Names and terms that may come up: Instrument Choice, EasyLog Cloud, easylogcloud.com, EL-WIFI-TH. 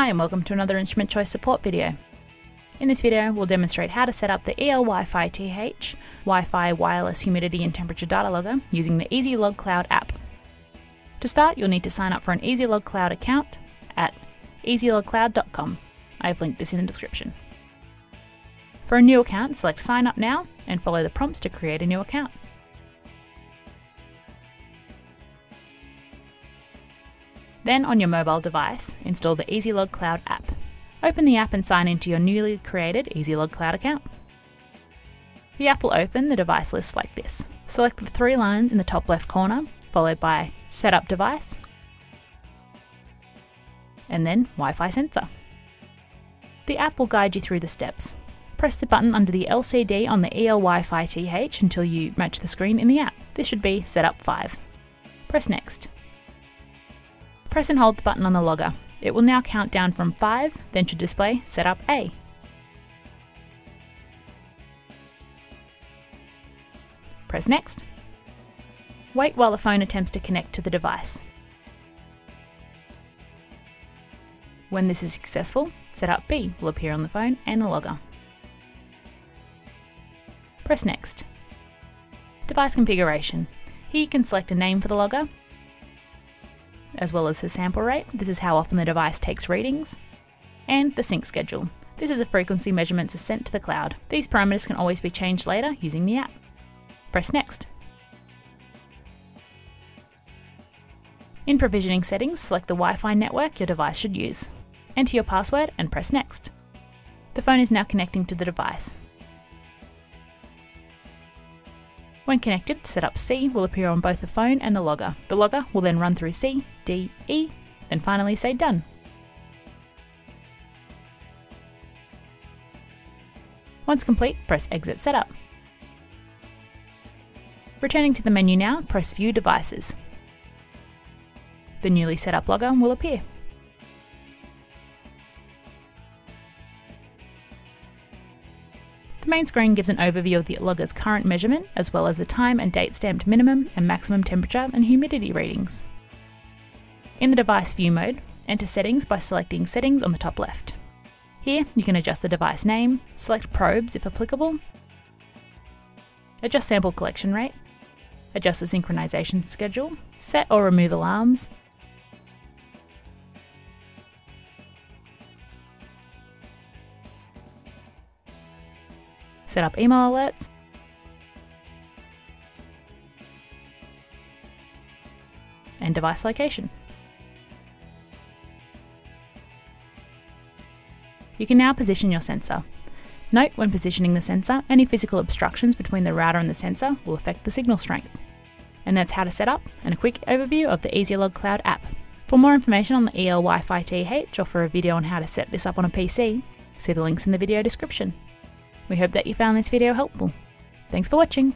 Hi and welcome to another Instrument Choice support video. In this video we'll demonstrate how to set up the EL-Wi-Fi-TH Wi-Fi Wireless Humidity and Temperature Data Logger using the EasyLog Cloud app. To start, you'll need to sign up for an EasyLog Cloud account at easylogcloud.com. I've linked this in the description. For a new account, select Sign Up Now and follow the prompts to create a new account. Then on your mobile device, install the EasyLog Cloud app. Open the app and sign into your newly created EasyLog Cloud account. The app will open the device list like this. Select the three lines in the top left corner, followed by Setup Device, and then Wi-Fi Sensor. The app will guide you through the steps. Press the button under the LCD on the EL Wi-Fi TH until you match the screen in the app. This should be Setup 5. Press Next. Press and hold the button on the logger. It will now count down from 5, then should display Setup A. Press Next. Wait while the phone attempts to connect to the device. When this is successful, Setup B will appear on the phone and the logger. Press Next. Device configuration. Here you can select a name for the logger, as well as the sample rate, this is how often the device takes readings, and the sync schedule. This is a frequency measurements are sent to the cloud. These parameters can always be changed later using the app. Press Next. In provisioning settings, select the Wi-Fi network your device should use. Enter your password and press Next. The phone is now connecting to the device. When connected, Setup C will appear on both the phone and the logger. The logger will then run through C, D, E, then finally say Done. Once complete, press Exit Setup. Returning to the menu now, press View Devices. The newly set up logger will appear. The main screen gives an overview of the logger's current measurement, as well as the time and date stamped minimum and maximum temperature and humidity readings. In the device view mode, enter settings by selecting Settings on the top left. Here you can adjust the device name, select probes if applicable, adjust sample collection rate, adjust the synchronization schedule, set or remove alarms, set up email alerts, and device location. You can now position your sensor. Note, when positioning the sensor, any physical obstructions between the router and the sensor will affect the signal strength. And that's how to set up and a quick overview of the EasyLog Cloud app. For more information on the EL Wi-Fi TH or for a video on how to set this up on a PC, see the links in the video description. We hope that you found this video helpful. Thanks for watching.